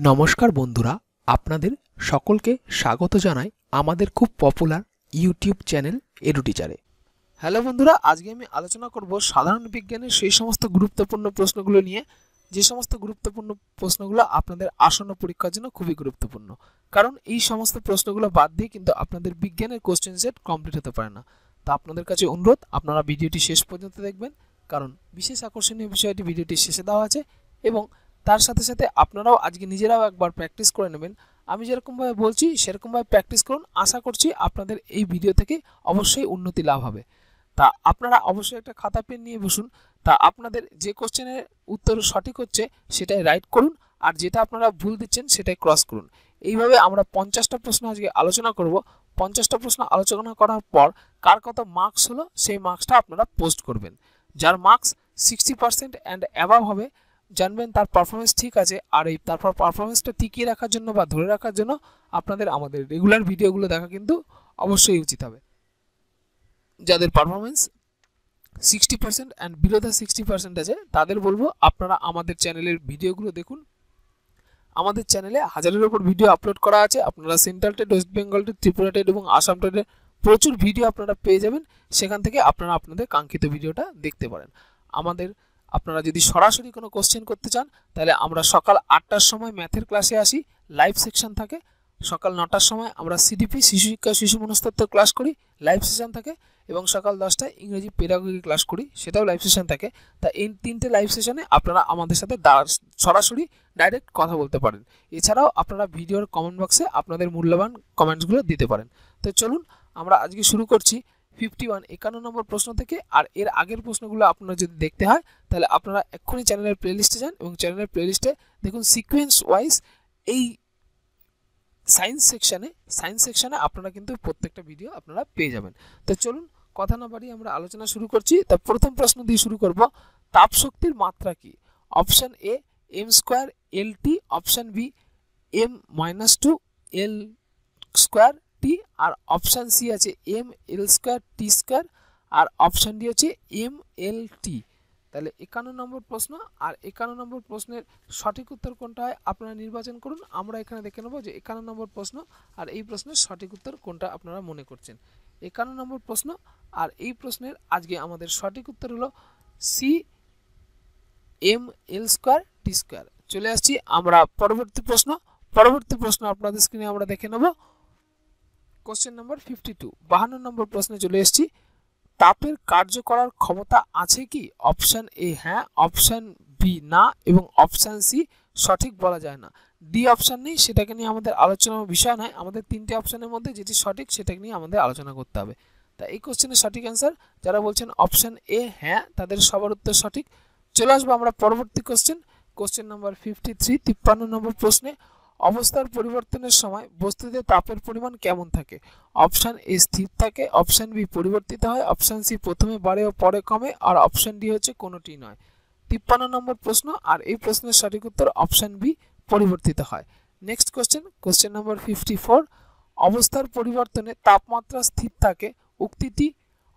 नमस्कार बंधुरा आपनादेर सकलके स्वागत जानाई आमादेर खूब पपुलार यूट्यूब चैनल एडुटीचारे। हेलो बंधुरा, आजके आमि आलोचना करब साधारण विज्ञानेर सेई समस्त गुरुत्वपूर्ण प्रश्नगुलो निये जे समस्त गुरुत्वपूर्ण प्रश्नगुलो आपनादेर आसन्न परीक्षार जोन्नो खूबई गुरुत्वपूर्ण, कारण एई समस्त प्रश्नगुलो बाद दिये किन्तु आपनादेर विज्ञानेर कोश्चेन सेट कमप्लीट होते पारे ना। तो आपनादेर काछे अनुरोध आपनारा भिडियोटी शेष पर्यन्त देखबेन, कारण विशेष आकर्षणीय विषयटी भिडियोटिर शेषे देवा आछे एबं तार साथे साथे आपनाराओ आजके निजेराओ एकबार प्रैक्टिस करे नेबेन। आमि जेरकम भावे बोलछि सेरकम भावे प्रैक्टिस करुन। आशा करछि आपनादेर एई भिडियो थेके अवश्यई उन्नति लाभ होबे। ता आपनारा अवश्यई एकटा खाता पेन निये बसुन, ता आपनादेर जे कोश्चेनेर उत्तर सठिक होच्छे सेटाई राइट करुन आर जेटा आपनारा भूल दिच्छेन सेटाई क्रस करुन। এইভাবে আমরা 50টা প্রশ্ন আজকে আলোচনা করব। 50টা প্রশ্ন আলোচনা করার পর কার কত মার্কস হলো সেই মার্কসটা আপনারা পোস্ট করবেন। যার মার্কস 60% এন্ড অ্যাবাভ হবে জানবেন তার পারফরম্যান্স ঠিক আছে। আর এই তারপর পারফরম্যান্সটা টিকিয়ে রাখার জন্য বা ধরে রাখার জন্য আপনাদের আমাদের রেগুলার ভিডিওগুলো দেখা কিন্তু অবশ্যই উচিত হবে। যাদের পারফরম্যান্স 60% এন্ড বিলো দ্য 60% আছে তাদের বলবো আপনারা আমাদের চ্যানেলের ভিডিওগুলো দেখুন। আমাদের চ্যানেলে হাজারের উপর ভিডিও আপলোড করা আছে। আপনারা central TET, West Bengal TET, Tripura TET এবং আসাম টেটের প্রচুর ভিডিও আপনারা পেয়ে যাবেন। সেখান থেকে আপনারা আপনাদের কাঙ্ক্ষিত ভিডিওটা দেখতে পারেন। আমাদের আপনারা যদি সরাসরি কোনো কোশ্চেন করতে চান তাহলে আমরা সকাল ৮টার সময় ম্যাথের ক্লাসে আসি, লাইভ সেকশন থাকে। সকাল ৯টার সময় আমরা সিডিপি শিশু শিক্ষা শিশু মনস্তত্ত্ব ক্লাস করি, লাইভ সেশন থাকে। এবং সকাল ১০টায় ইংরেজি পেডাগজি ক্লাস করি, সেটাও লাইভ সেশন থাকে। তা এই তিনটে লাইভ সেশনে আপনারা আমাদের সাথে সরাসরি ডাইরেক্ট কথা বলতে পারেন। এছাড়াও আপনারা ভিডিওর কমেন্ট বক্সে আপনাদের মূল্যবান কমেন্টসগুলো দিতে পারেন। তো চলুন আমরা আজকে শুরু করছি 51 নম্বর প্রশ্ন থেকে। আর এর আগের প্রশ্নগুলো আপনারা যদি দেখতে হয় তাহলে আপনারা এক্ষুনি চ্যানেলের প্লেলিস্টে যান এবং চ্যানেলের প্লেলিস্টে দেখুন সিকোয়েন্স ওয়াইজ এই সায়েন্স সেকশনে আপনারা কিন্তু প্রত্যেকটা ভিডিও আপনারা পেয়ে যাবেন। তো চলুন কথা না বাড়িয়ে আমরা আলোচনা শুরু করছি। তা প্রথম প্রশ্ন দিয়ে শুরু করব, তাপশক্তির মাত্রা কি? Option A m²LT, option B m-2L²T আর অপশন সি আছে mL²T² আর অপশন ডি হচ্ছে mLT। তাহলে 51 নম্বর প্রশ্ন। আর 51 নম্বর প্রশ্নের সঠিক উত্তর কোনটা হয় আপনারা নির্বাচন করুন। আমরা এখানে দেখে নেব যে 51 নম্বর প্রশ্ন আর এই প্রশ্নের সঠিক উত্তর কোনটা আপনারা মনে করছেন। 51 নম্বর প্রশ্ন আর এই প্রশ্নের আজকে আমাদের সঠিক উত্তর হলো সি mL²T²। চলে আসছি আমরা পরবর্তী প্রশ্ন। পরবর্তী প্রশ্ন আপনাদের স্ক্রিনে আমরা দেখে নেব কোশ্চেন নাম্বার 52। 52 নম্বর প্রশ্নে চলে এসেছি, তাপের কার্য করার ক্ষমতা আছে কি? অপশন এ হ্যাঁ, অপশন বি না এবং অপশন সি সঠিক বলা যায় না। ডি অপশন নেই, সেটাকে নিয়ে আমাদের আলোচনার বিষয় নয়। আমাদের তিনটে অপশনের মধ্যে যেটি সঠিক সেটাকে নিয়ে আমাদের আলোচনা করতে হবে। তা এই কোশ্চেনের সঠিক অ্যান্সার যারা বলছেন অপশন এ হ্যাঁ তাদের সবার উত্তর সঠিক। চলে আসবো আমরা পরবর্তী কোশ্চেন, কোশ্চেন নাম্বার 53। 53 নম্বর প্রশ্নে অবস্থার পরিবর্তনের সময় বস্তুতে তাপের পরিমাণ কেমন থাকে? অপশন এ স্থির থাকে, অপশন বি পরিবর্তিত হয়, অপশন সি প্রথমে বাড়ে ও পরে কমে আর অপশন ডি হচ্ছে কোনোটি নয়। 53 নম্বর প্রশ্ন আর এই প্রশ্নের সঠিক উত্তর অপশন বি পরিবর্তিত হয়। Next question, question number 54। অবস্থার পরিবর্তনে তাপমাত্রা স্থির থাকে উক্তিটি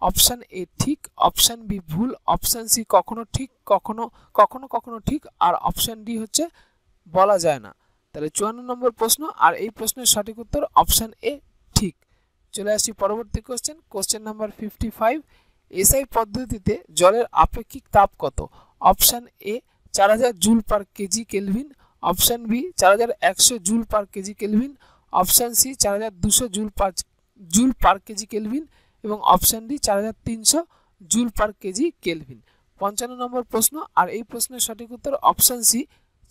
অপশন এ ঠিক, অপশন বি ভুল, অপশন সি কখনো ঠিক কখনো কখনো কখনো ঠিক আর অপশন ডি হচ্ছে বলা যায় না। তাহলে 54 নম্বর প্রশ্ন আর এই প্রশ্নের সঠিক উত্তর অপশন এ ঠিক। চলে আসি পরবর্তী কোশ্চেন, কোশ্চেন নাম্বার 55। এসআই পদ্ধতিতে জলের আপেক্ষিক তাপ কত? Option A 4000 joule kg kelvin, option B 4100 joule kg kelvin, option C 4200 joule kg kelvin এবং অপশন ডি 4300 জুল/কেজি কেলভিন। 55 নম্বর প্রশ্ন আর এই প্রশ্নের সঠিক উত্তর option C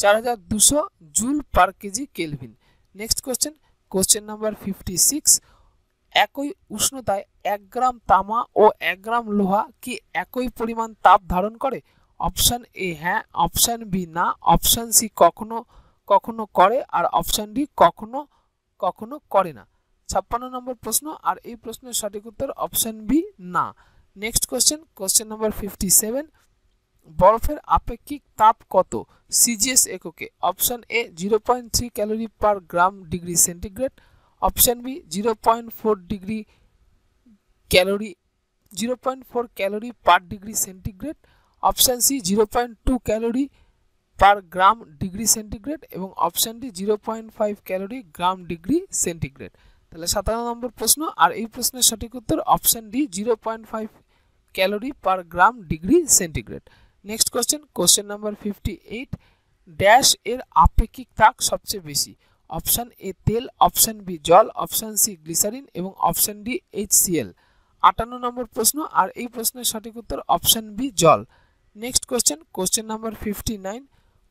4200 joule kg kelvin. Next question, question number 56। একই উষ্ণতায় 1 গ্রাম তামা ও 1 গ্রাম লোহা কি একই পরিমাণ তাপ ধারণ করে? অপশন এ হ্যাঁ, অপশন বি না, অপশন সি কখনো কখনো করে আর অপশন ডি কখনো কখনো করে না। 56 নম্বর প্রশ্ন আর এই প্রশ্নের সঠিক উত্তর অপশন বি না। Next question, question number 57। বরফের আপেক্ষিক তাপ কত সিজিএস এককে? Option A 0.3 calorie per gram degree centigrade, option B 0.4 calorie per degree centigrade, option C 0.2 calorie per gram degree centigrade और option D 0.5 calorie gram degree centigrade. তাহলে 57 number প্রশ্ন আর এই প্রশ্নের সঠিক উত্তর option D 0.5 calorie per gram degree centigrade. Next question, question number 58 dash এর আপেক্ষিক তাপ সবচেয়ে বেশি। অপশন এ তেল, অপশন বি জল, অপশন সি গ্লিসারিন এবং অপশন ডি HCl। 58 নম্বর প্রশ্ন আর এই প্রশ্নের সঠিক উত্তর অপশন বি জল। নেক্সট কোশ্চেন, কোশ্চেন নাম্বার 59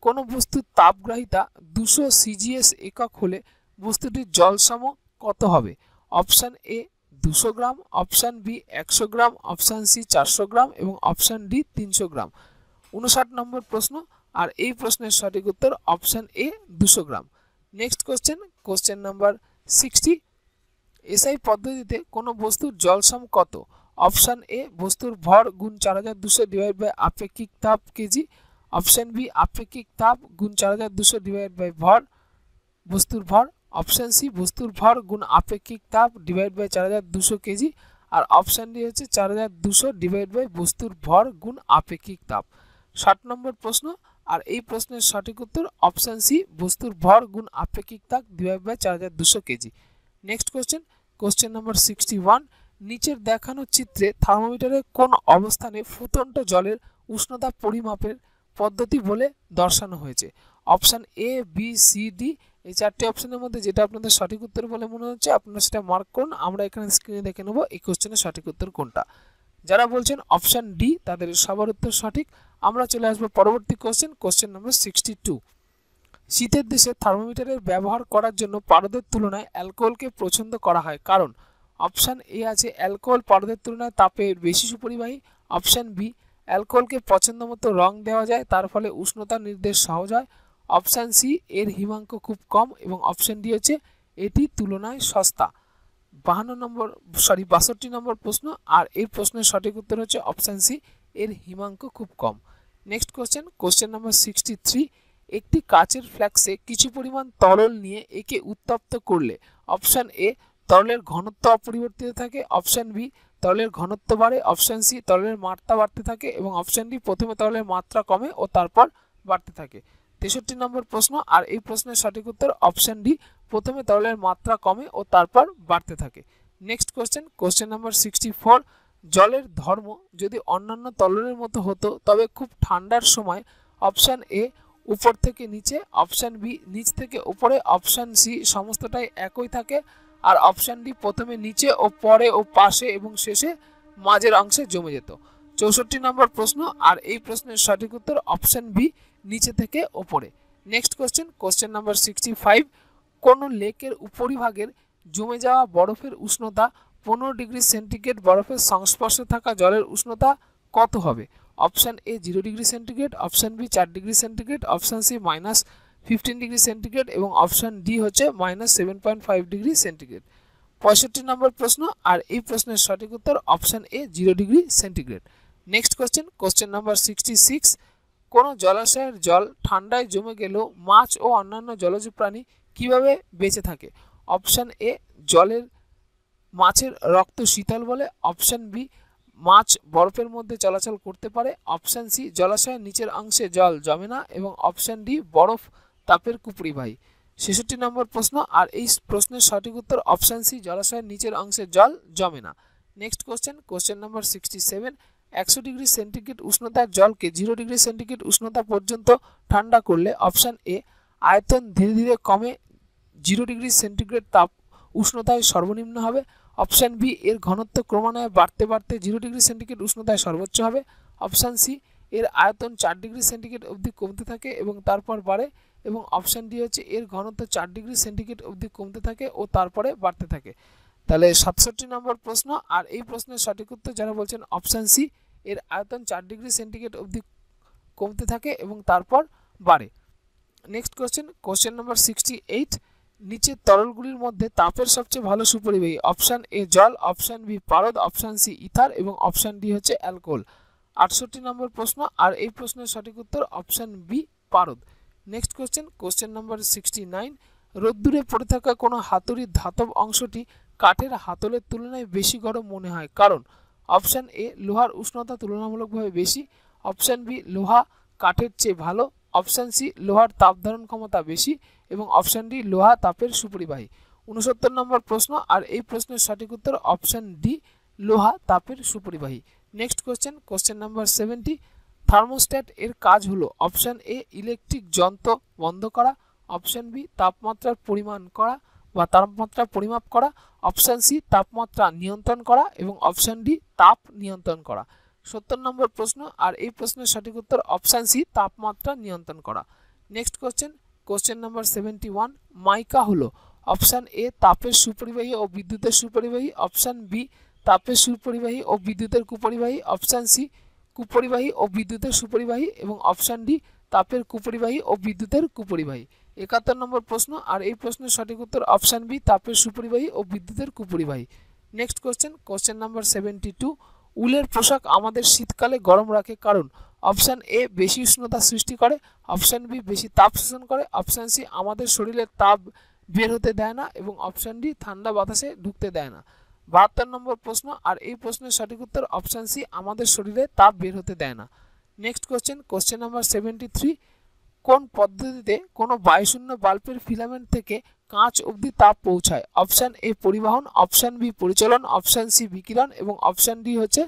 কোন বস্তুর তাপগ্রাহিতা 200 সিজিএস একক হলে বস্তুটির জল সম कत होबे। Option A 200 gram, option B 100 gram, option C 400 gram और ऑप्शन डी 300 ग्राम। 59 नम्बर प्रश्न और ये प्रश्न सठिक उत्तर option A 200 gram. Next question, question number 60 SI पद्धतिते कोनो बस्तुर जलसम कत। ऑप्शन ए बस्तुर भर गुण 4200 डिवाइड बाय आपेक्षिक ताप केजी, ऑप्शन बी आपेक्षिक ताप गुण 4200 डिवाइड बाय भर बस्तुर भर, ऑप्शन सी बस्तुर भर गुण आपेक्षिक ताप डिवाइड बाय 4200 केजी और ऑप्शन डी होच्छे 4200 डिवाइड बाय बस्तुर भर गुण आपेक्षिक ताप। 60 नम्बर प्रश्न और ये प्रश्न सठिक उत्तर ऑप्शन सी बस्तुर भर गुण आपेक्षिक ताप divide by 4200 KG. Next question, question number 61 नीचे देखानो चित्रे थार्मोमिटारे कोन अवस्थाने फुटंत जलेर उष्णता परिमापेर पद्धति बोले दर्शानो हयेछे। Option A B C D এই চারটি অপশনের মধ্যে যেটা আপনাদের সঠিক উত্তর বলে মনে হচ্ছে আপনারা সেটা মার্ক করুন। আমরা এখানে স্ক্রিনে দেখে নেব এই কোশ্চেনের সঠিক উত্তর কোনটা। যারা বলছেন অপশন ডি তাদের সবার উত্তর সঠিক। আমরা চলে আসব পরবর্তী কোশ্চেন, কোশ্চেন নম্বর 62 শীতের দেশে থার্মোমিটারের ব্যবহার করার জন্য পারদের তুলনায় অ্যালকোহলকে পছন্দ করা হয় কারণ। অপশন এ আছে অ্যালকোহল পারদের তুলনায় তাপে বেশি সুপরিবাহী, অপশন বি অ্যালকোহলকে পছন্দমতো রং দেওয়া যায় তার ফলে উষ্ণতা নির্দেশ সহজ হয়, অপশন সি এর হিমাঙ্ক খুব কম এবং অপশন ডি হচ্ছে এটি তুলনায় সস্তা। 62 নম্বর প্রশ্ন আর এই প্রশ্নের সঠিক উত্তর হচ্ছে অপশন সি এর হিমাঙ্ক খুব কম। নেক্সট কোশ্চেন, কোশ্চেন নম্বর 63 একটি কাচের ফ্ল্যাক্সে কিছু পরিমাণ তরল নিয়ে একে উত্তপ্ত করলে। অপশন এ তরলের ঘনত্ব অপরিবর্তিত থাকে, অপশন বি তরলের ঘনত্ব বাড়ে, অপশন সি তরলের মাত্রা বাড়তে থাকে এবং অপশন ডি প্রথমে তরলের মাত্রা কমে ও তারপর বাড়তে থাকে। 63 নম্বর প্রশ্ন আর এই প্রশ্নের সঠিক উত্তর অপশন ডি প্রথমে তরলের মাত্রা কমে ও তারপর বাড়তে থাকে। নেক্সট কোশ্চেন, কোশ্চেন নম্বর 64 জলের ধর্ম যদি অন্যান্য তরলের মতো হতো তবে খুব ঠান্ডার সময়। অপশন এ উপর থেকে নিচে, অপশন বি নিচ থেকে উপরে, অপশন সি সমস্তটাই একই থাকে আর অপশন ডি প্রথমে নিচে ও পরে ও পাশে এবং শেষে মাঝের অংশে জমে যেত। 64 নম্বর প্রশ্ন আর এই প্রশ্নের সঠিক উত্তর অপশন বি নিচে থেকে ওপরে। নেক্সট কোশ্চেন, কোশ্চেন নাম্বার 65 কোন লেকের উপরিভাগের জমে যাওয়া বরফের উষ্ণতা 15 ডিগ্রি সেন্টিগ্রেড, বরফের সংস্পর্শে থাকা জলের উষ্ণতা কত হবে। Option A 0 degree centigrade, option B 4 degree centigrade, option C -15 degree centigrade এবং অপশন ডি হচ্ছে -7.5 ডিগ্রি সেন্টিগ্রেড। 65 নম্বর প্রশ্ন আর এই প্রশ্নের সঠিক উত্তর option A 0 degree centigrade. Next question, question number 66 কোন জলাশয়ের জল ঠান্ডায় জমে গেলেও মাছ ও অন্যান্য জলজ প্রাণী কিভাবে বেঁচে থাকে। অপশন এ জলের মাছের রক্ত শীতল বলে, অপশন বি মাছ বরফের মধ্যে চলাচল করতে পারে, অপশন সি জলাশয়ের নিচের অংশে জল জমে না এবং অপশন ডি বরফ তাপের কুপরিবাহী। 66 নম্বর প্রশ্ন আর এই প্রশ্নের সঠিক উত্তর অপশন সি জলাশয়ের নিচের অংশে জল জমে না। Next question, question number 67 100 degree centigrade উষ্ণতার জলকে 0 ডিগ্রি সেন্টিগ্রেড উষ্ণতা পর্যন্ত ঠান্ডা করলে। অপশন এ আয়তন ধীরে ধীরে কমে 0 ডিগ্রি সেন্টিগ্রেড তাপ উষ্ণতায় সর্বনিম্ন হবে, অপশন বি এর ঘনত্ব ক্রমান্বয়ে বাড়তে বাড়তে 0 ডিগ্রি সেন্টিগ্রেড উষ্ণতায় সর্বোচ্চ হবে, অপশন সি এর আয়তন 4 ডিগ্রি সেন্টিগ্রেড অবধি কমতে থাকে এবং তারপর বাড়ে এবং অপশন ডি হচ্ছে এর ঘনত্ব 4 ডিগ্রি সেন্টিগ্রেড অবধি কমতে থাকে ও তারপরে বাড়তে থাকে। তাহলে 67 নম্বর প্রশ্ন আর এই প্রশ্নের সঠিক উত্তর যারা বলছেন অপশন সি এর আয়তন 4 ডিগ্রি সেন্টিগ্রেড অবধি কমতে থাকে এবং তারপর বাড়ে। নেক্সট কোশ্চেন, কোশ্চেন নম্বর 68 নিচের তরলগুলির মধ্যে তাপের সবচেয়ে ভালো সুপরিবাহী। অপশন এ জল, অপশন বি পারদ, অপশন সি ইথার এবং অপশন ডি হচ্ছে অ্যালকোহল। 68 নম্বর প্রশ্ন আর এই প্রশ্নের সঠিক উত্তর অপশন বি পারদ। নেক্সট কোশ্চেন, কোশ্চেন নম্বর 69 রোদ্দুরে পড়ে থাকা কোনো হাতুড়ির ধাতব অংশটি কাঠের হাতলের তুলনায় বেশি গরম মনে হয় কারণ। অপশন এ লোহার উষ্ণতা তুলনামূলকভাবে বেশি, অপশন বি লোহা কাঠের চেয়ে ভালো, অপশন সি লোহার তাপ ধারণ ক্ষমতা বেশি এবং অপশন ডি লোহা তাপের সুপরিবাহী 69 নম্বর প্রশ্ন আর এই প্রশ্নের সঠিক উত্তর অপশন ডি লোহা তাপের সুপরিবাহী next question question number 70 thermostat এর কাজ হলো অপশন এ ইলেকট্রিক যন্ত্র বন্ধ করা অপশন বি তাপমাত্রার পরিমাণ করা বা তাপমাত্রা পরিমাপ করা অপশন সি তাপমাত্রা নিয়ন্ত্রণ করা এবং অপশন ডি তাপ নিয়ন্ত্রণ করা 70 নম্বর প্রশ্ন আর এই প্রশ্নের সঠিক উত্তর অপশন সি তাপমাত্রা নিয়ন্ত্রণ করা next question question number 71 mica হলো অপশন এ তাপের সুপরিবাহী ও বিদ্যুতের সুপরিবাহী অপশন বি তাপের সুপরিবাহী ও বিদ্যুতের কুপরিবাহী অপশন সি কুপরিবাহী ও বিদ্যুতের সুপরিবাহী এবং অপশন ডি তাপের কুপরিবাহী ও বিদ্যুতের কুপরিবাহী 71 নম্বর প্রশ্ন আর এই প্রশ্নের সঠিক উত্তর অপশন বি তাপের সুপরিবাহী ও বিদ্যুতের কুপরিবাহী নেক্সট क्वेश्चन क्वेश्चन নাম্বার 72 উলের পোশাক আমাদের শীতকালে গরম রাখে কারণ অপশন এ বেশি উষ্ণতা সৃষ্টি করে অপশন বি বেশি তাপ শোষণ করে অপশন সি আমাদের শরীরে তাপ বের হতে দেয় না এবং অপশন ডি ঠান্ডা বাতাসে ঢুকতে দেয় না 72 নম্বর প্রশ্ন আর এই প্রশ্নের সঠিক উত্তর অপশন সি আমাদের শরীরে তাপ বের হতে দেয় না নেক্সট क्वेश्चन क्वेश्चन নাম্বার 73 কোন পদ্ধতিতে কোনো বায়ুশূন্য বাল্বের ফিলামেন্ট থেকে কাঁচ অবধি তাপ পৌঁছায় অপশন এ পরিবহন অপশন বি পরিচালন অপশন সি বিকিরণ এবং অপশন ডি হচ্ছে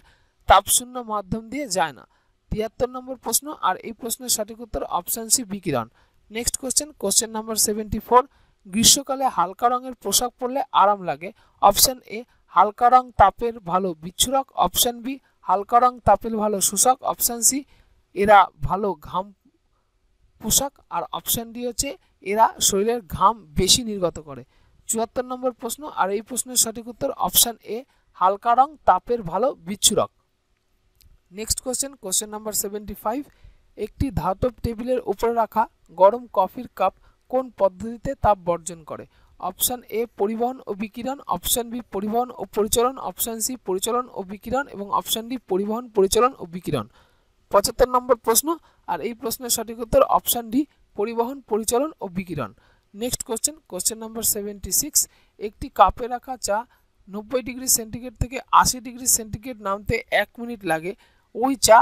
তাপশূন্য মাধ্যম দিয়ে যায় না 73 নম্বর প্রশ্ন আর এই প্রশ্নের সঠিক উত্তর অপশন সি বিকিরণ নেক্সট क्वेश्चन क्वेश्चन নাম্বার 74 গ্রীষ্মকালে হালকা রঙের পোশাক পরলে আরাম লাগে অপশন এ হালকা রং তাপের ভালো বিচ্ছুরক অপশন বি হালকা রং তাপের ভালো শোষক অপশন সি এরা ভালো ঘাম পোশাক আর অপশন ডি হচ্ছে এরা শরীরের ঘাম বেশি নির্গত করে 74 নম্বর প্রশ্ন আর এই প্রশ্নের সঠিক উত্তর অপশন এ হালকা রং তাপের ভালো বিচ্ছুরক নেক্সট क्वेश्चन क्वेश्चन নাম্বার 75 একটি ধাতব টেবিলের উপরে রাখা গরম কফির কাপ কোন পদ্ধতিতে তাপ বর্জন করে অপশন এ পরিবহন ও বিকিরণ অপশন বি পরিবহন ও পরিচালন অপশন সি পরিচালন ও বিকিরণ এবং অপশন ডি পরিবহন পরিচালন ও বিকিরণ 75 নম্বর প্রশ্ন আর এই প্রশ্নের সঠিক উত্তর অপশন ডি পরিবহন পরিচালন ও বিকিরণ নেক্সট क्वेश्चन क्वेश्चन নাম্বার 76 একটি কাপে রাখা চা 90 ডিগ্রি সেন্টিগ্রেড থেকে 80 ডিগ্রি সেন্টিগ্রেড নামতে 1 মিনিট লাগে ওই চা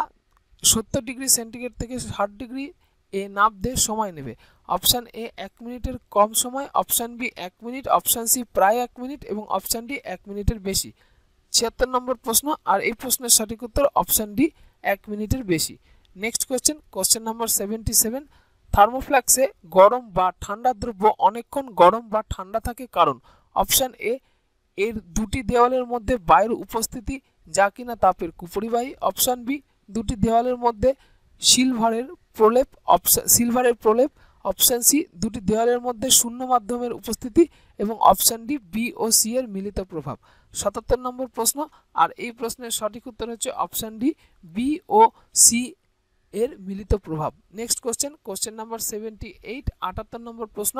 70 ডিগ্রি সেন্টিগ্রেড থেকে 60 ডিগ্রি এ নামতে সময় নেবে অপশন এ 1 মিনিটের কম সময় option B 1 minute option C প্রায় 1 মিনিট এবং অপশন ডি 1 মিনিটের বেশি 76 নম্বর প্রশ্ন আর এই প্রশ্নের সঠিক উত্তর অপশন ডি 1 মিনিটের বেশি নেক্সট क्वेश्चन क्वेश्चन নাম্বার 77 থার্মোফ্লাক্সে গরম বা ঠান্ডা দ্রব্য অনেকক্ষণ গরম বা ঠান্ডা থাকে কারণ অপশন এ এর দুটি দেওয়ালের মধ্যে বায়ুর উপস্থিতি যা কিনা তাপের কুপরিবাহী অপশন বি দুটি দেওয়ালের মধ্যে সিলভারের প্রলেপ অপশন সি দুটি দেওয়ালের মধ্যে শূন্য মাধ্যমের উপস্থিতি এবং অপশন ডি বি ও সি এর মিলিত প্রভাব 77 নম্বর প্রশ্ন আর এই প্রশ্নের সঠিক উত্তর হচ্ছে অপশন ডি বি ও সি এর মিলিত প্রভাব next question question number 78 78 number প্রশ্ন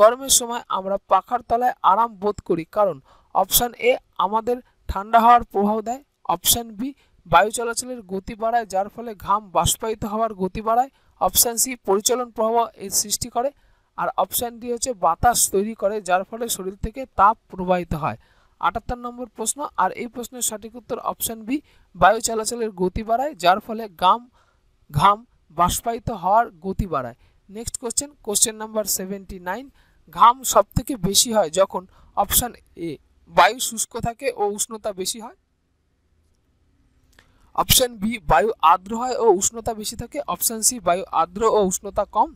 গরমের সময় আমরা পাখার তলায় আরাম বোধ করি কারণ অপশন এ আমাদের ঠান্ডা হওয়ার প্রভাব দেয় অপশন বি বায়ু চলাচলের গতি বাড়ায় যার ফলে ঘাম বাষ্পায়িত হওয়ার গতি বাড়ায় অপশন সি পরিচালন প্রভাব এর সৃষ্টি করে আর অপশন ডি হচ্ছে বাতাস তৈরি করে যার ফলে শরীর থেকে তাপ প্রবাহিত হয় 78 নম্বর প্রশ্ন আর এই প্রশ্নের সঠিক উত্তর অপশন বি বায়ু চলাচলের গতি বাড়ায় যার ফলে ঘাম বাষ্পায়িত হওয়ার গতি বাড়ায় নেক্সট क्वेश्चन क्वेश्चन নাম্বার 79 ঘাম সবথেকে বেশি হয় যখন অপশন এ বায়ু শুষ্ক থাকে ও উষ্ণতা বেশি হয় অপশন বি বায়ু আর্দ্র হয় ও উষ্ণতা বেশি থাকে অপশন সি বায়ু আর্দ্র ও উষ্ণতা কম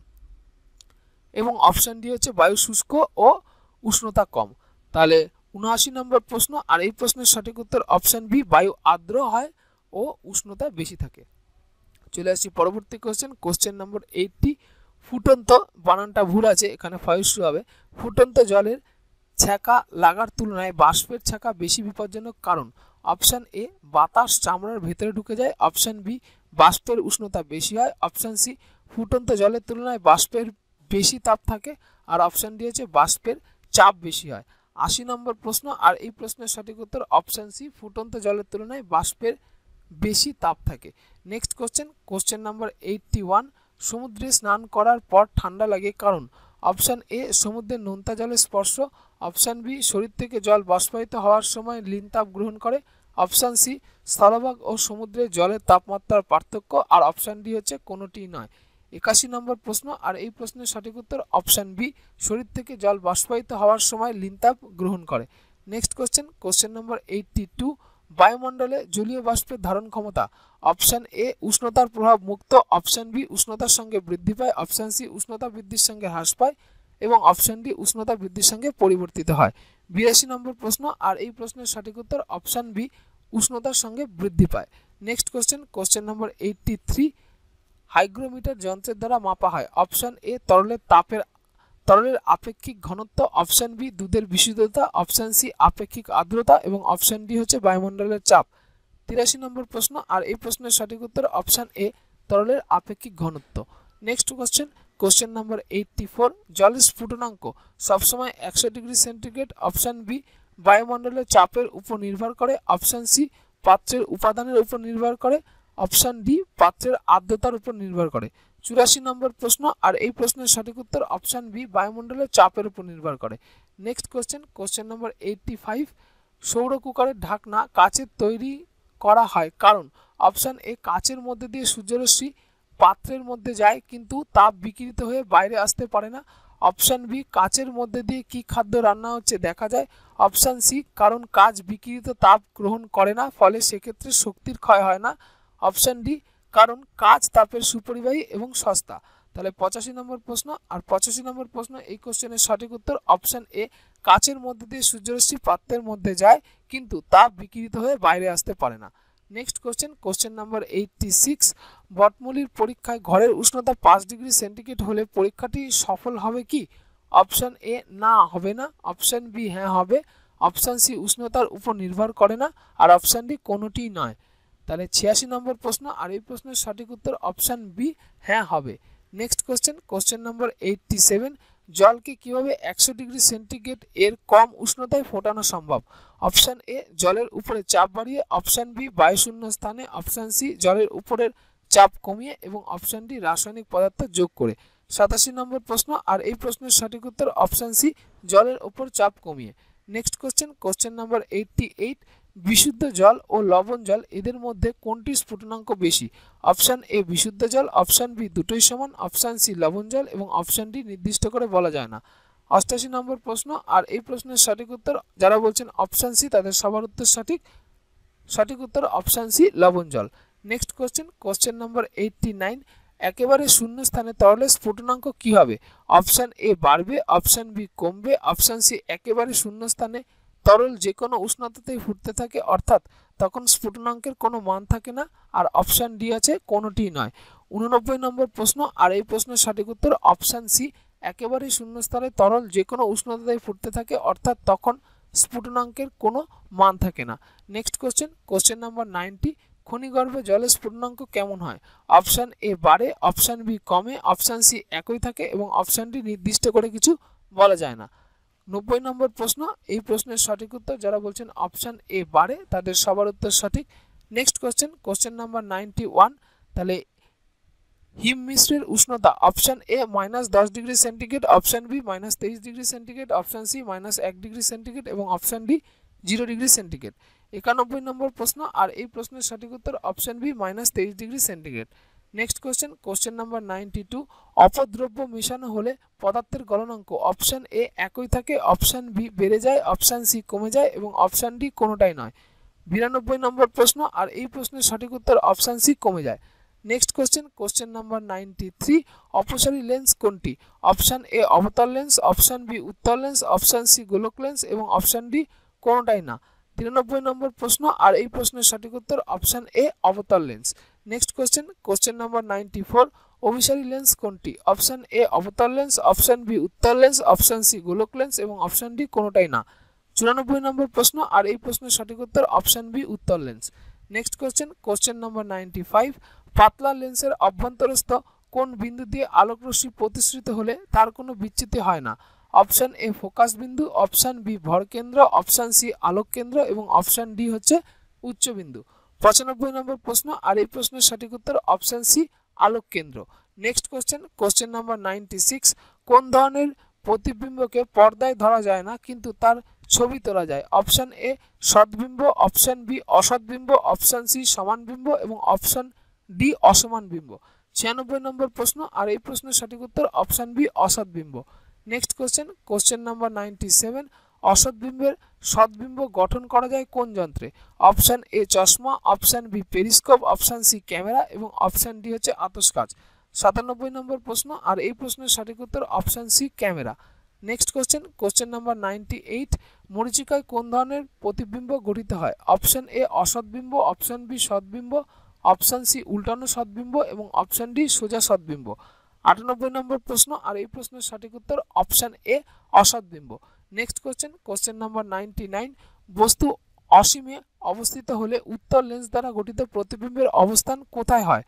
এবং অপশন ডি হচ্ছে বায়ু শুষ্ক ও উষ্ণতা কম তাহলে 79 নম্বর প্রশ্ন আর এই প্রশ্নের সঠিক উত্তর অপশন বি বায়ু আর্দ্র হয় ও উষ্ণতা বেশি থাকে চলে আসি পরবর্তী क्वेश्चन क्वेश्चन নম্বর 80 ফুটন্ত বানানটা ভুল আছে এখানে ফয়সু হবে ফুটন্ত জলের ছ্যাঁকা লাগার তুলনায় বাষ্পের ছ্যাঁকা বেশি বিপজ্জনক কারণ অপশন এ বাতাস চামড়ার ভেতরে ঢুকে যায় অপশন বি বাষ্পের উষ্ণতা বেশি হয় অপশন সি ফুটন্ত জলের তুলনায় বাষ্পের বেশি তাপ থাকে আর অপশন ডি হচ্ছে বাষ্পের চাপ বেশি হয় 80 নম্বর প্রশ্ন আর এই প্রশ্নের সঠিক উত্তর অপশন সি ফুটন্ত জলের তুলনায় বাষ্পের বেশি তাপ থাকে নেক্সট क्वेश्चन क्वेश्चन নাম্বার 81 সমুদ্রে স্নান করার পর ঠান্ডা লাগে কারণ অপশন এ সমুদ্রের নোনতা জলের স্পর্শ অপশন বি শরীর থেকে জল বাষ্পায়িত হওয়ার সময় লীন তাপ গ্রহণ করে অপশন সি স্থলভাগ ও সমুদ্রের জলের তাপমাত্রার পার্থক্য আর অপশন ডি হচ্ছে কোনোটি নয় 81 নম্বর প্রশ্ন আর এই প্রশ্নের সঠিক উত্তর অপশন বি শরীর থেকে জল বাষ্পায়িত হওয়ার সময় লিনতাপ গ্রহণ করে নেক্সট क्वेश्चन क्वेश्चन নম্বর 82 বায়ুমণ্ডলে জলীয় বাষ্পের ধারণ ক্ষমতা অপশন এ উষ্ণতার প্রভাব মুক্ত অপশন বি উষ্ণতার সঙ্গে বৃদ্ধি পায় অপশন সি উষ্ণতা বৃদ্ধির সঙ্গে হ্রাস পায় এবং অপশন ডি উষ্ণতা বৃদ্ধির সঙ্গে পরিবর্তিত হয় 82 নম্বর প্রশ্ন আর এই প্রশ্নের সঠিক উত্তর অপশন বি উষ্ণতার সঙ্গে বৃদ্ধি পায় next question question number 83 hygrometer যন্ত্রের দ্বারা মাপা হয় অপশন এ তরলের আপেক্ষিক ঘনত্ব অপশন বি দুধের বিশুদ্ধতা অপশন সি আপেক্ষিক আর্দ্রতা এবং অপশন ডি হচ্ছে বায়ুমণ্ডলের চাপ 83 নম্বর প্রশ্ন আর এই প্রশ্নের সঠিক উত্তর অপশন এ তরলের আপেক্ষিক ঘনত্ব নেক্সট क्वेश्चन क्वेश्चन নম্বর 84 জলের স্ফুটনাঙ্ক সব সময় 100 ডিগ্রি সেন্টিগ্রেড অপশন বি বায়ুমণ্ডলের চাপের উপর নির্ভর করে অপশন সি পাত্রের উপাদানের উপর নির্ভর করে অপশন ডি পাত্রের আর্দ্রতার উপর নির্ভর করে 84 নম্বর প্রশ্ন আর এই প্রশ্নের সঠিক উত্তর অপশন বি বায়ুমণ্ডলের চাপের উপর নির্ভর করে নেক্সট क्वेश्चन क्वेश्चन নম্বর 85 সৌর কুকারের ঢাকনা কাচের তৈরি করা হয় কারণ অপশন এ কাচের মধ্যে দিয়ে সূর্যরশ্মি পাত্রের মধ্যে যায় কিন্তু তাপ বিকিরিত হয়ে বাইরে আসতে পারে না অপশন বি কাচের মধ্যে দিয়ে কি খাদ্য রান্না হচ্ছে দেখা যায় অপশন সি কারণ কাচ বিকিরিত তাপ গ্রহণ করে না ফলে সে ক্ষেত্রে শক্তির ক্ষয় হয় না অপশন ডি কারণ কাচ তাপের সুপরিবাহী এবং সস্তা তাহলে 85 নম্বর প্রশ্ন আর 85 নম্বর প্রশ্ন এই কোশ্চেনের সঠিক উত্তর অপশন এ কাচের মধ্যে দিয়ে সূর্যরশ্মি পাত্রের মধ্যে যায় কিন্তু তাপ বিকিরিত হয়ে বাইরে আসতে পারে না নেক্সট क्वेश्चन क्वेश्चन নম্বর 86 বটমূলির পরীক্ষায় ঘরের উষ্ণতা 5 ডিগ্রি সেন্টিগ্রেড হলে পরীক্ষাটি সফল হবে কি অপশন এ না হবে না অপশন বি হ্যাঁ হবে অপশন সি উষ্ণতার উপর নির্ভর করে না আর অপশন ডি কোনোটিই নয় তাহলে 86 নম্বর প্রশ্ন আর এই প্রশ্নের সঠিক উত্তর অপশন বি হ্যাঁ হবে নেক্সট क्वेश्चन क्वेश्चन নম্বর 87 জলকে কিভাবে 100 ডিগ্রি সেন্টিগ্রেড এর কম উষ্ণতায় ফোটানো সম্ভব অপশন এ জলের উপরে চাপ বাড়িয়ে অপশন বি বায়ুশূন্য স্থানে অপশন সি জলের উপরের চাপ কমিয়ে এবং অপশন ডি রাসায়নিক পদার্থ যোগ করে 87 নম্বর প্রশ্ন আর এই প্রশ্নের সঠিক উত্তর অপশন সি জলের উপর চাপ কমিয়ে নেক্সট क्वेश्चन क्वेश्चन নম্বর 88 বিশুদ্ধ জল ও লবণ জল এদের মধ্যে কোনটি স্ফুটনাঙ্ক বেশি অপশন এ বিশুদ্ধ জল অপশন বি দুটোই সমান অপশন সি লবণ জল এবং অপশন ডি নির্দিষ্ট করে বলা যায় না 88 নম্বর প্রশ্ন আর এই প্রশ্নের সঠিক উত্তর যারা বলছেন অপশন সি তাদের সবার উত্তর সঠিক উত্তর অপশন সি লবণ জল নেক্সট क्वेश्चन क्वेश्चन নম্বর 89 একেবারে শূন্য স্থানে তরলের স্ফুটনাঙ্ক কি হবে অপশন এ বাড়বে অপশন বি কমবে অপশন সি একেবারে শূন্য স্থানে তরল যে কোনো উষ্ণতাতেই ফুটতে থাকে অর্থাৎ তখন স্ফুটনাঙ্কের কোনো মান থাকে না আর অপশন ডি আছে কোনোটি নয় 89 নম্বর প্রশ্ন আর এই প্রশ্নের সঠিক উত্তর অপশন সি একেবারে শূন্য স্তরে তরল যে কোনো উষ্ণতাতেই ফুটতে থাকে অর্থাৎ তখন স্ফুটনাঙ্কের কোনো মান থাকে না নেক্সট क्वेश्चन क्वेश्चन নম্বর 90 খনিগর্ভে জলের স্ফুটনাঙ্ক কেমন হয় অপশন এ বাড়ে অপশন বি কমে অপশন সি একই থাকে এবং অপশন ডি নির্দিষ্ট করে কিছু বলা যায় না 90 নম্বর প্রশ্ন এই প্রশ্নের সঠিক উত্তর যারা বলছেন অপশন এ বাড়ে তাদের সবার উত্তর সঠিক নেক্সট क्वेश्चन क्वेश्चन নম্বর 91 তাহলে হিম মিশ্রের উষ্ণতা option A -10 degree centigrade option B -23 degree centigrade option C -1 degree centigrade এবং option D 0 degree centigrade 91 number প্রশ্ন আর এই প্রশ্নের সঠিক উত্তর option B -23 degree centigrade next question question number 92 अपद्रव्य मिशानो होले पदार्थेर गलनांक अपशन ए एकई थाके अपशन बी बेड़े जाए अपशन सी कमे जाए एबं अपशन डी कोनोटाई नय 92 नम्बर प्रश्न आर एई प्रश्नेर सठिक उत्तर अपशन सी कमे जाए नेक्स्ट क्वेश्चन क्वेश्चन नंबर 93 अपसारी लेंस कोनटी अपशन ए अवतल लेंस अपशन बी उत्तल लेंस अपशन सी गोलक लेंस एबं अपशन डी कोनोटाई ना 93 नम्बर प्रश्न आर एई प्रश्नेर सठिक उत्तर अपशन ए अवतल lens next question question number 94 अभिसारी लेंस कोनटी ऑप्शन ए अवतल लेंस ऑप्शन बी उत्तल लेंस ऑप्शन सी गोलक लेंस एवं ऑप्शन डी কোনটাই না 94 নম্বর প্রশ্ন আর এই প্রশ্নের সঠিক উত্তর অপশন বি উত্তল lens next question question number 95 পাতলা লেন্সের অভ্যন্তরস্থ কোন বিন্দু দিয়ে আলোক রশ্মি প্রতিসৃত হলে তার কোনো বিচ্যুতি হয় না অপশন এ ফোকাস বিন্দু অপশন বি ভরকেন্দ্র অপশন সি আলোক কেন্দ্র এবং অপশন ডি হচ্ছে উচ্চবিন্দু 95 নম্বর প্রশ্ন আর এই প্রশ্নের সঠিক উত্তর অপশন সি আলোক কেন্দ্র নেক্সট क्वेश्चन क्वेश्चन नंबर 96 কোন ধরনের প্রতিবিম্বকে পর্দায় ধরা যায় না কিন্তু তার ছবি তোলা যায় অপশন এ সদ্বিম্ব অপশন বি অসদ্বিম্ব অপশন সি সমান বিম্ব এবং অপশন ডি অসমান বিম্ব 96 নম্বর প্রশ্ন আর এই প্রশ্নের সঠিক উত্তর অপশন বি অসৎবিম্ব। নেক্সট কোশ্চেন, কোশ্চেন নাম্বার 97, অসৎবিম্বের সৎবিম্ব গঠন করা যায় কোন যন্ত্রে? অপশন এ চশমা, option B periscope, option C camera এবং অপশন ডি হচ্ছে আতশকাচ। 97 নম্বর প্রশ্ন আর এই প্রশ্নের সঠিক উত্তর option C camera. Next question, question number 98, মরিচিকায় কোন ধরনের প্রতিবিম্ব গঠিত হয়? অপশন এ অসৎবিম্ব, অপশন বি সৎবিম্ব, অপশন সি উল্টানো সৎবিম্ব এবং অপশন ডি সোজা সৎবিম্ব। 98 নম্বর প্রশ্ন আর এই প্রশ্নের সঠিক উত্তর অপশন এ অসৎবিম্ব। নেক্সট কোশ্চেন, কোশ্চেন নাম্বার 99, বস্তু অসীমে অবস্থিত হলে উত্তল লেন্স দ্বারা গঠিত প্রতিবিম্বের অবস্থান কোথায় হয়?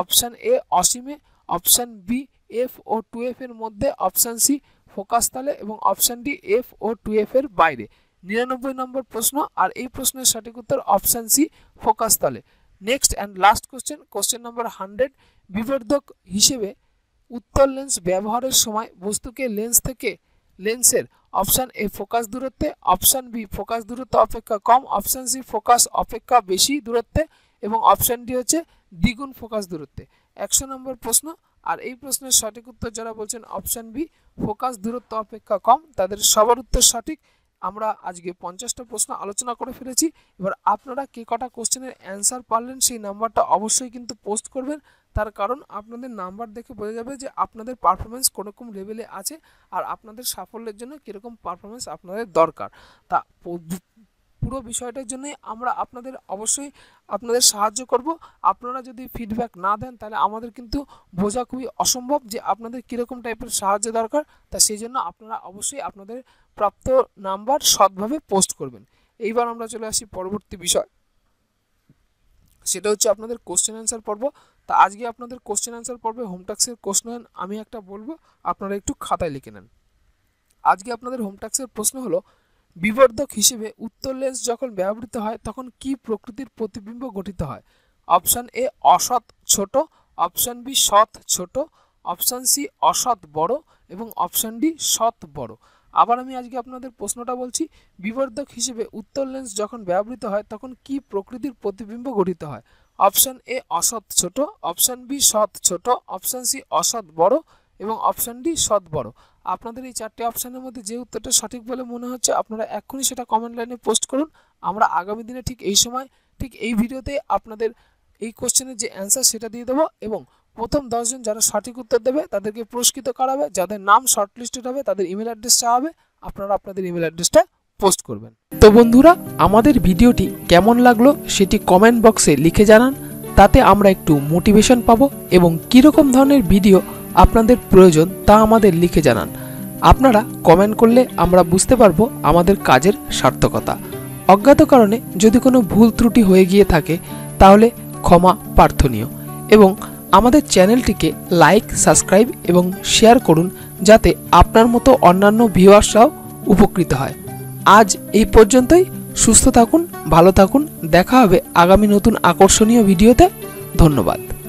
অপশন এ অসীমে, অপশন বি এফ ও 2f এর মধ্যে, অপশন সি ফোকাস তলে এবং অপশন ডি এফ ও 2f এর বাইরে। 99 নম্বর প্রশ্ন আর এই প্রশ্নের সঠিক উত্তর অপশন সি ফোকাস তলে। Next and last question, question number 100, বিবর্ধক হিসেবে উত্তল লেন্স ব্যবহারের সময় বস্তুকে লেন্স থেকে লেন্সের অপশন এ ফোকাস দূরত্বে, অপশন বি ফোকাস দূরত্ব অপেক্ষা কম, অপশন সি ফোকাস অপেক্ষা বেশি দূরত্বে এবং অপশন ডি হচ্ছে দ্বিগুণ ফোকাস দূরত্বে। 100 নম্বর প্রশ্ন আর এই প্রশ্নের সঠিক উত্তর যারা বলছেন অপশন বি ফোকাস দূরত্ব অপেক্ষা কম, তাদের সবার উত্তর সঠিক। আমরা আজকে 50টা প্রশ্ন আলোচনা করে ফেলেছি, এবার আপনারা কে কটা কোশ্চেনের অ্যান্সার পারলেন সেই নাম্বারটা অবশ্যই কিন্তু পোস্ট করবেন, তার কারণ আপনাদের নাম্বার দেখে বোঝা যাবে যে আপনাদের পারফরমেন্স কোনোরকম লেভেলে আছে আর আপনাদের সাফল্যের জন্য কীরকম পারফরমেন্স আপনাদের দরকার। তা পুরো বিষয়টার জন্যই আমরা আপনাদের অবশ্যই আপনাদের সাহায্য করব। আপনারা যদি ফিডব্যাক না দেন তাহলে আমাদের কিন্তু বোঝা খুবই অসম্ভব যে আপনাদের কীরকম টাইপের সাহায্য দরকার। তা সেই জন্য আপনারা অবশ্যই আপনাদের প্রাপ্ত নাম্বার সৎভাবে পোস্ট করবেন। এইবার আমরা চলে আসি পরবর্তী বিষয়, সেটা হচ্ছে আপনাদের কোশ্চেন অ্যান্সার পর্ব। তা আজকে আপনাদের কোশ্চেন অ্যান্সার পর্বে হোমটাক্সের কোশ্চেন আমি একটা বলবো, আপনারা একটু খাতায় লিখে নেন। আজকে আপনাদের হোমটাক্সের প্রশ্ন হলো, বিবর্ধক হিসেবে উত্তল লেন্স যখন ব্যবহৃত হয় তখন কি প্রকৃতির প্রতিবিম্ব গঠিত হয়? অপশন এ অসৎ ছোট, অপশন বি সৎ ছোট, অপশন সি অসৎ বড় এবং অপশন ডি সৎ বড়। আবার আমি আজকে আপনাদের প্রশ্নটা বলছি, বিবর্ধক হিসেবে উত্তল লেন্স যখন ব্যবহৃত হয় তখন কি প্রকৃতির প্রতিবিম্ব গঠিত হয়? অপশন এ অসৎ ছোট, অপশন বি সৎ ছোট, অপশন সি অসৎ বড় এবং অপশন ডি সৎ বড়। আপনাদের এই 4টি অপশানের মধ্যে যে উত্তরটা সঠিক বলে মনে হচ্ছে আপনারা এক্ষুনি সেটা কমেন্ট লাইনে পোস্ট করুন। আমরা আগামী দিনে ঠিক এই সময় ঠিক এই ভিডিওতে আপনাদের এই কোশ্চেনের যে অ্যান্সার সেটা দিয়ে দেবো এবং প্রথম 10 জন যারা সঠিক উত্তর দেবে তাদেরকে পুরস্কৃত করা হবে, যাদের নাম শর্টলিস্টেড হবে তাদের ইমেল অ্যাড্রেস চাওয়া হবে, আপনারা আপনাদের ইমেল অ্যাড্রেসটা পোস্ট করবেন। তো বন্ধুরা, আমাদের ভিডিওটি কেমন লাগলো সেটি কমেন্ট বক্সে লিখে জানান, তাতে আমরা একটু মোটিভেশন পাবো এবং কীরকম ধরনের ভিডিও আপনাদের প্রয়োজন তা আমাদের লিখে জানান। আপনারা কমেন্ট করলে আমরা বুঝতে পারবো আমাদের কাজের সার্থকতা। অজ্ঞাত কারণে যদি কোনো ভুল ত্রুটি হয়ে গিয়ে থাকে তাহলে ক্ষমা প্রার্থনীয় এবং আমাদের চ্যানেলটিকে লাইক, সাবস্ক্রাইব এবং শেয়ার করুন যাতে আপনার মতো অন্যান্য ভিউয়ার্সরাও উপকৃত হয়। আজ এই পর্যন্তই, সুস্থ থাকুন, ভালো থাকুন, দেখা হবে আগামী নতুন আকর্ষণীয় ভিডিওতে। ধন্যবাদ।